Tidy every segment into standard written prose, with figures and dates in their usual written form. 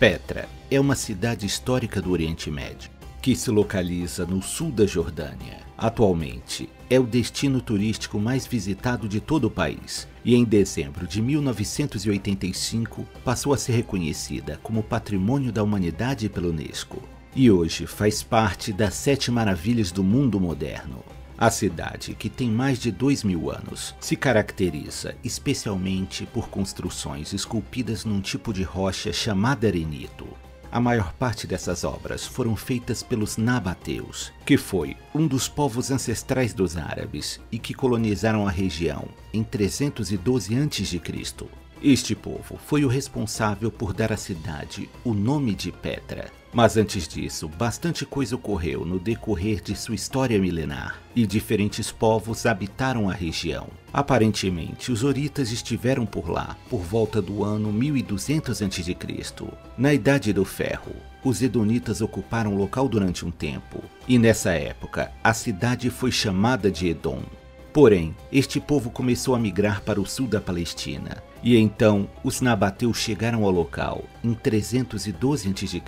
Petra é uma cidade histórica do Oriente Médio, que se localiza no sul da Jordânia. Atualmente, é o destino turístico mais visitado de todo o país e em dezembro de 1985 passou a ser reconhecida como Patrimônio da Humanidade pela Unesco e hoje faz parte das 7 maravilhas do mundo moderno. A cidade, que tem mais de 2000 anos, se caracteriza especialmente por construções esculpidas num tipo de rocha chamada arenito. A maior parte dessas obras foram feitas pelos nabateus, que foi um dos povos ancestrais dos árabes e que colonizaram a região em 312 a.C. Este povo foi o responsável por dar à cidade o nome de Petra. Mas antes disso, bastante coisa ocorreu no decorrer de sua história milenar, e diferentes povos habitaram a região. Aparentemente, os horitas estiveram por lá por volta do ano 1200 a.C. Na Idade do Ferro, os edonitas ocuparam o local durante um tempo, e nessa época, a cidade foi chamada de Edom. Porém, este povo começou a migrar para o sul da Palestina, e então os nabateus chegaram ao local em 312 a.C.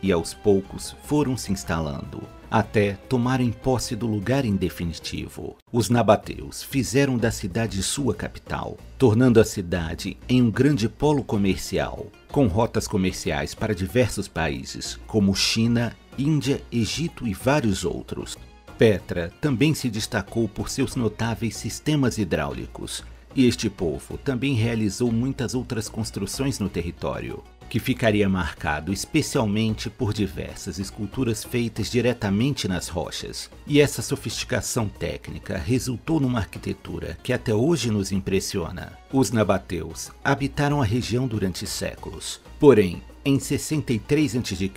e aos poucos foram se instalando, até tomarem posse do lugar em definitivo. Os nabateus fizeram da cidade sua capital, tornando a cidade em um grande polo comercial, com rotas comerciais para diversos países, como China, Índia, Egito e vários outros. Petra também se destacou por seus notáveis sistemas hidráulicos, e este povo também realizou muitas outras construções no território, que ficaria marcado especialmente por diversas esculturas feitas diretamente nas rochas. E essa sofisticação técnica resultou numa arquitetura que até hoje nos impressiona. Os nabateus habitaram a região durante séculos, porém, em 63 a.C.,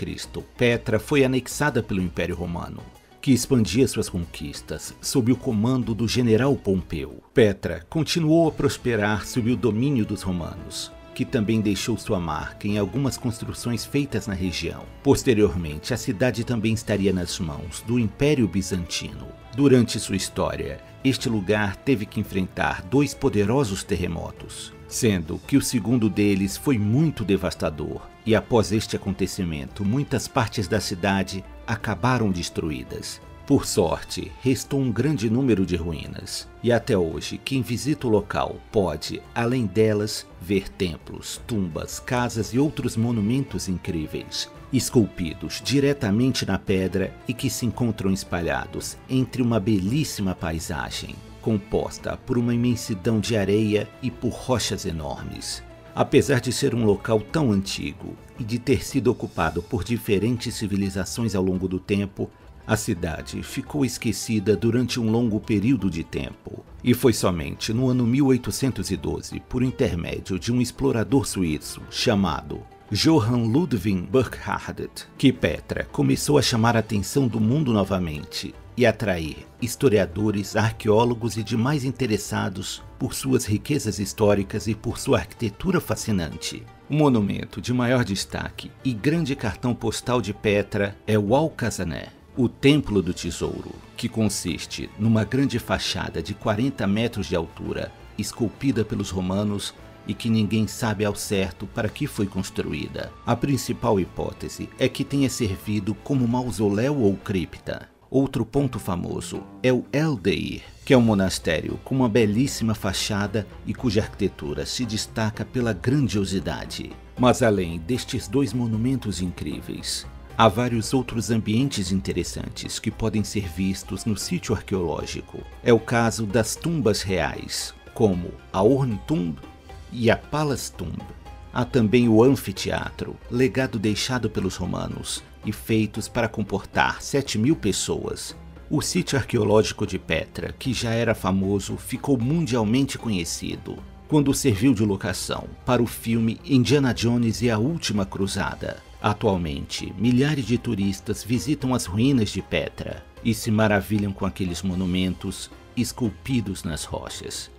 Petra foi anexada pelo Império Romano, que expandia suas conquistas sob o comando do general Pompeu. Petra continuou a prosperar sob o domínio dos romanos, que também deixou sua marca em algumas construções feitas na região. Posteriormente, a cidade também estaria nas mãos do Império Bizantino. Durante sua história, este lugar teve que enfrentar 2 poderosos terremotos, sendo que o segundo deles foi muito devastador, e após este acontecimento, muitas partes da cidade acabaram destruídas. Por sorte, restou um grande número de ruínas, e até hoje quem visita o local pode, além delas, ver templos, tumbas, casas e outros monumentos incríveis, esculpidos diretamente na pedra e que se encontram espalhados entre uma belíssima paisagem, composta por uma imensidão de areia e por rochas enormes. Apesar de ser um local tão antigo e de ter sido ocupado por diferentes civilizações ao longo do tempo, a cidade ficou esquecida durante um longo período de tempo. E foi somente no ano 1812, por intermédio de um explorador suíço chamado Johann Ludwig Burkhardt, que Petra começou a chamar a atenção do mundo novamente e atrair historiadores, arqueólogos e demais interessados por suas riquezas históricas e por sua arquitetura fascinante. O monumento de maior destaque e grande cartão postal de Petra é o Al-Khazneh, o Templo do Tesouro, que consiste numa grande fachada de 40 metros de altura, esculpida pelos romanos e que ninguém sabe ao certo para que foi construída. A principal hipótese é que tenha servido como mausoléu ou cripta. Outro ponto famoso é o El Deir, que é um monastério com uma belíssima fachada e cuja arquitetura se destaca pela grandiosidade. Mas além destes 2 monumentos incríveis, há vários outros ambientes interessantes que podem ser vistos no sítio arqueológico. É o caso das tumbas reais, como a Urn Tumb e a Palace Tumb. Há também o anfiteatro, legado deixado pelos romanos, e feitos para comportar 7.000 pessoas. O sítio arqueológico de Petra, que já era famoso, ficou mundialmente conhecido quando serviu de locação para o filme Indiana Jones e a Última Cruzada. Atualmente, milhares de turistas visitam as ruínas de Petra e se maravilham com aqueles monumentos esculpidos nas rochas.